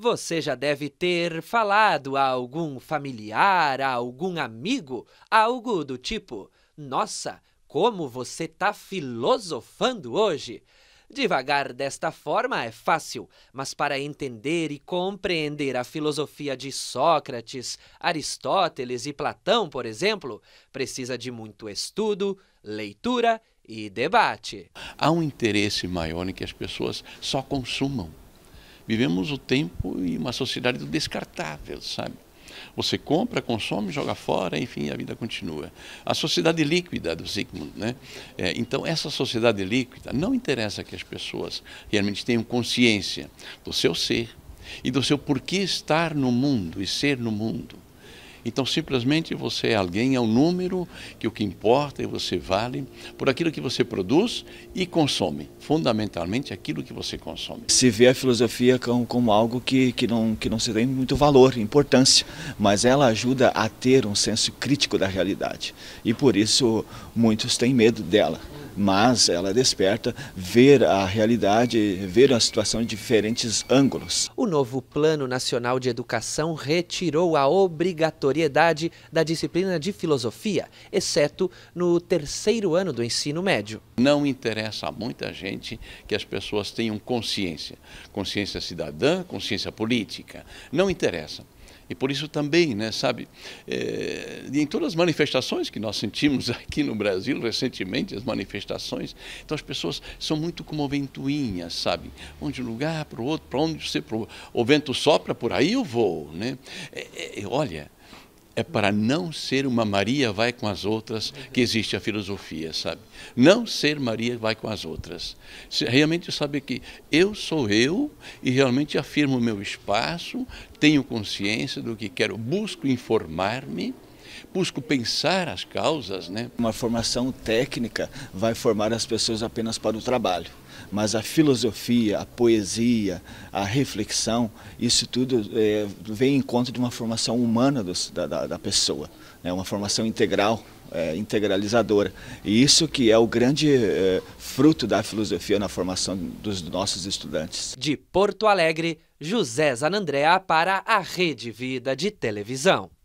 Você já deve ter falado a algum familiar, a algum amigo, algo do tipo: nossa, como você tá filosofando hoje! Divagar desta forma é fácil, mas para entender e compreender a filosofia de Sócrates, Aristóteles e Platão, por exemplo, precisa de muito estudo, leitura e debate. Há um interesse maior em que as pessoas só consumam. Vivemos o tempo em uma sociedade do descartável, sabe? Você compra, consome, joga fora, enfim, a vida continua. A sociedade líquida do Zygmunt, né? Então, essa sociedade líquida não interessa que as pessoas realmente tenham consciência do seu ser e do seu porquê estar no mundo e ser no mundo. Então, simplesmente você é alguém, é um número, que o que importa é você vale por aquilo que você produz e consome, fundamentalmente aquilo que você consome. Se vê a filosofia como algo que não se tem muito valor, importância, mas ela ajuda a ter um senso crítico da realidade e por isso muitos têm medo dela. Mas ela desperta ver a realidade, ver a situação de diferentes ângulos. O novo Plano Nacional de Educação retirou a obrigatoriedade da disciplina de filosofia, exceto no terceiro ano do ensino médio. Não interessa a muita gente que as pessoas tenham consciência. Consciência cidadã, consciência política. Não interessa. E por isso também, né, sabe, em todas as manifestações que nós sentimos aqui no Brasil recentemente, as manifestações, então as pessoas são muito como ventoinhas, sabe? Um de um lugar para o outro, para onde você, o vento sopra, por aí eu vou, né? Olha, é para não ser uma Maria vai com as outras que existe a filosofia, sabe? Não ser Maria vai com as outras. Realmente saber que eu sou eu e realmente afirmo o meu espaço, tenho consciência do que quero, busco informar-me, busco pensar as causas, né? Uma formação técnica vai formar as pessoas apenas para o trabalho, mas a filosofia, a poesia, a reflexão, isso tudo vem em conta de uma formação humana da pessoa, né? Uma formação integral, integralizadora. E isso que é o grande fruto da filosofia na formação dos nossos estudantes. De Porto Alegre, José Zanandréa para a Rede Vida de Televisão.